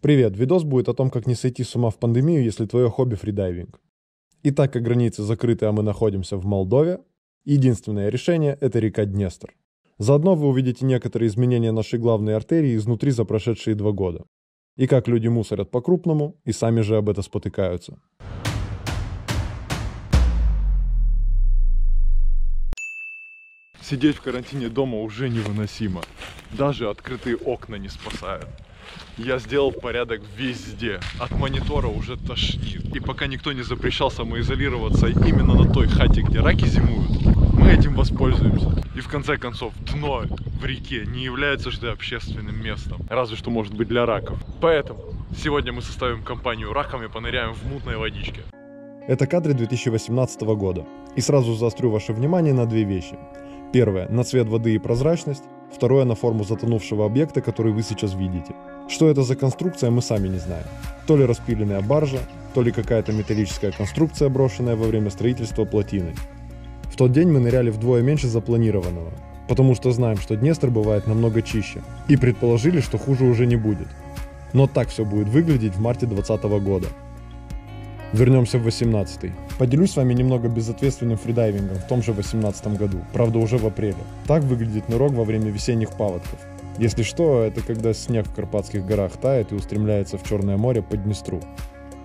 Привет, видос будет о том, как не сойти с ума в пандемию, если твое хобби фридайвинг. И так как границы закрыты, а мы находимся в Молдове, единственное решение – это река Днестр. Заодно вы увидите некоторые изменения нашей главной артерии изнутри за прошедшие 2 года. И как люди мусорят по-крупному, и сами же об этом спотыкаются. Сидеть в карантине дома уже невыносимо. Даже открытые окна не спасают. Я сделал порядок везде. От монитора уже тошнит. И пока никто не запрещал самоизолироваться именно на той хате, где раки зимуют, мы этим воспользуемся. И в конце концов, дно в реке не является же общественным местом. Разве что может быть для раков. Поэтому сегодня мы составим компанию ракам и поныряем в мутной водичке. Это кадры 2018 года. И сразу заострю ваше внимание на 2 вещи. Первое – на цвет воды и прозрачность. Второе – на форму затонувшего объекта, который вы сейчас видите. Что это за конструкция, мы сами не знаем. То ли распиленная баржа, то ли какая-то металлическая конструкция, брошенная во время строительства плотины. В тот день мы ныряли вдвое меньше запланированного, потому что знаем, что Днестр бывает намного чище, и предположили, что хуже уже не будет. Но так все будет выглядеть в марте 2020 года. Вернемся в 18-й. Поделюсь с вами немного безответственным фридайвингом в том же 18-м году, правда уже в апреле. Так выглядит нырок во время весенних паводков. Если что, это когда снег в Карпатских горах тает и устремляется в Черное море по Днестру.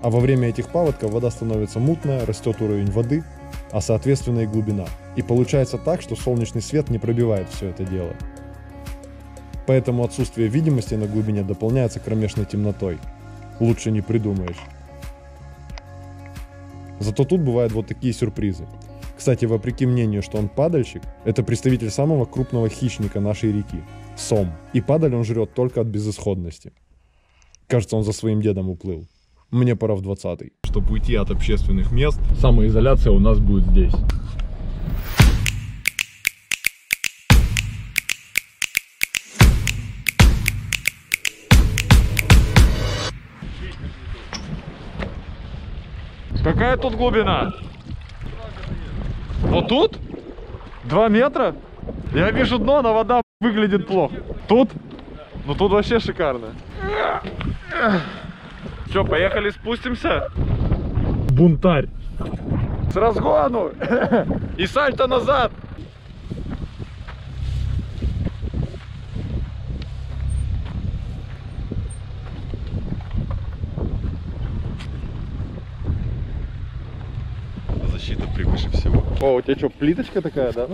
А во время этих паводков вода становится мутная, растет уровень воды, а соответственно и глубина. И получается так, что солнечный свет не пробивает все это дело. Поэтому отсутствие видимости на глубине дополняется кромешной темнотой. Лучше не придумаешь. Зато тут бывают вот такие сюрпризы. Кстати, вопреки мнению, что он падальщик, это представитель самого крупного хищника нашей реки – сом. И падаль он жрет только от безысходности. Кажется, он за своим дедом уплыл. Мне пора в 20-й. Чтобы уйти от общественных мест, самоизоляция у нас будет здесь. Какая тут глубина? Вот тут? 2 метра? Я вижу дно, но вода выглядит плохо. Тут? Ну тут вообще шикарно. Че, поехали спустимся? Бунтарь. С разгону! И сальто назад! Превыше всего. О, у тебя что, плиточка такая, да?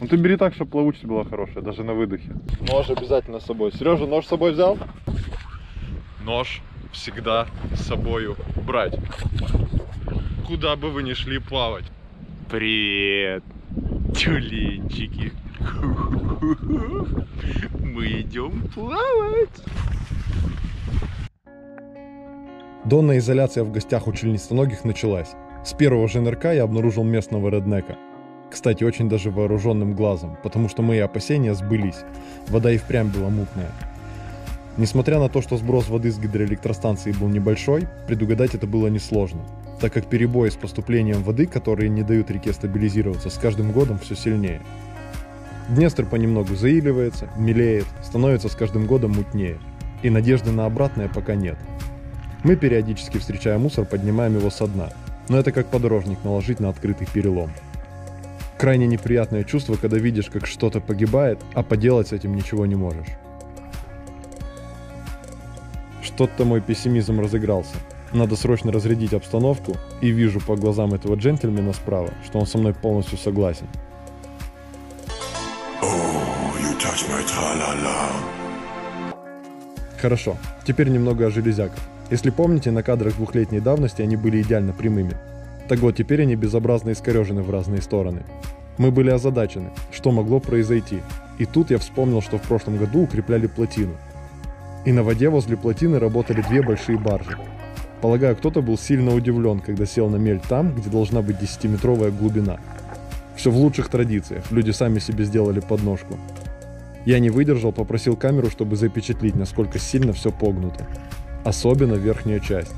Ну ты бери так, чтобы плавучесть была хорошая, даже на выдохе. Нож обязательно с собой. Сережа, нож с собой взял? Нож всегда с собою брать. Куда бы вы ни шли плавать. Привет, тюленчики. Мы идем плавать. Донная изоляция в гостях у членистоногих началась. С первого же НРК я обнаружил местного реднека. Кстати, очень даже вооруженным глазом, потому что мои опасения сбылись. Вода и впрямь была мутная. Несмотря на то, что сброс воды с гидроэлектростанции был небольшой, предугадать это было несложно, так как перебои с поступлением воды, которые не дают реке стабилизироваться, с каждым годом все сильнее. Днестр понемногу заиливается, мелеет, становится с каждым годом мутнее. И надежды на обратное пока нет. Мы, периодически встречая мусор, поднимаем его со дна, но это как подорожник наложить на открытый перелом. Крайне неприятное чувство, когда видишь, как что-то погибает, а поделать с этим ничего не можешь. Что-то мой пессимизм разыгрался. Надо срочно разрядить обстановку, и вижу по глазам этого джентльмена справа, что он со мной полностью согласен. Хорошо, теперь немного о железяках. Если помните, на кадрах 2-летней давности они были идеально прямыми. Так вот, теперь они безобразно искорежены в разные стороны. Мы были озадачены, что могло произойти. И тут я вспомнил, что в прошлом году укрепляли плотину. И на воде возле плотины работали 2 большие баржи. Полагаю, кто-то был сильно удивлен, когда сел на мель там, где должна быть 10-метровая глубина. Все в лучших традициях, люди сами себе сделали подножку. Я не выдержал, попросил камеру, чтобы запечатлить, насколько сильно все погнуто. Особенно верхняя часть.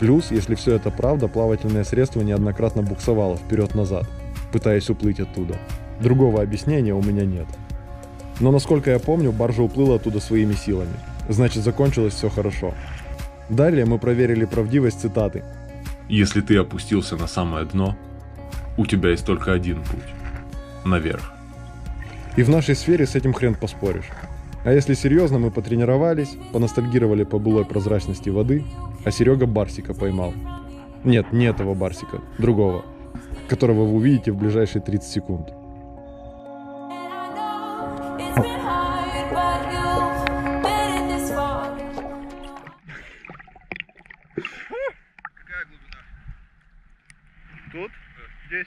Плюс, если все это правда, плавательное средство неоднократно буксовало вперед-назад, пытаясь уплыть оттуда. Другого объяснения у меня нет. Но, насколько я помню, баржа уплыла оттуда своими силами. Значит, закончилось все хорошо. Далее мы проверили правдивость цитаты. «Если ты опустился на самое дно, у тебя есть только один путь – наверх». И в нашей сфере с этим хрен поспоришь. А если серьезно, мы потренировались, поностальгировали по былой прозрачности воды, а Серега барсика поймал. Нет, не этого барсика, другого, которого вы увидите в ближайшие 30 секунд. Какая глубина? Тут? 10.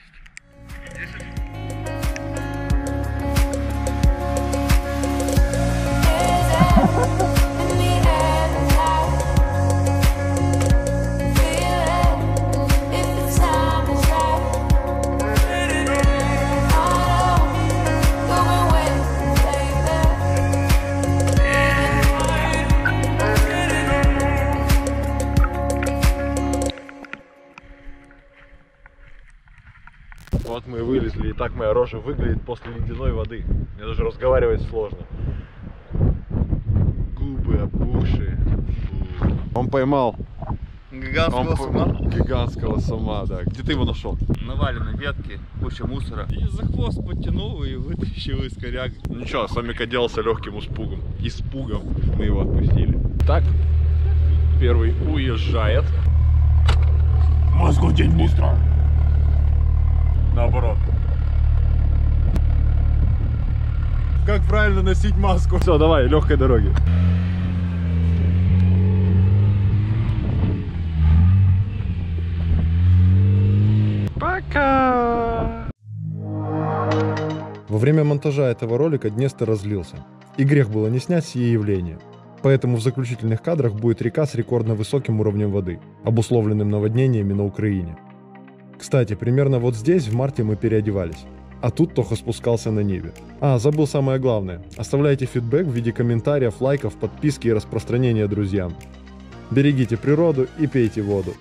Вот мы и вылезли, и так моя рожа выглядит после ледяной воды. Мне даже разговаривать сложно. Губы опухшие. Он поймал гигантского сома, да. Где ты его нашел? Навалены ветки, куча мусора. И за хвост потянул и вытащил из коряк. Ничего, сомик оделся легким испугом. Мы его отпустили. Так, первый уезжает. Мозгу день быстро. Наоборот. Как правильно носить маску? Все, давай, легкой дороги. Пока! Во время монтажа этого ролика Днестр разлился. И грех было не снять сие явление. Поэтому в заключительных кадрах будет река с рекордно высоким уровнем воды, обусловленным наводнениями на Украине. Кстати, примерно вот здесь в марте мы переодевались, а тут Тоха спускался на Ниве. А, забыл самое главное. Оставляйте фидбэк в виде комментариев, лайков, подписки и распространения друзьям. Берегите природу и пейте воду.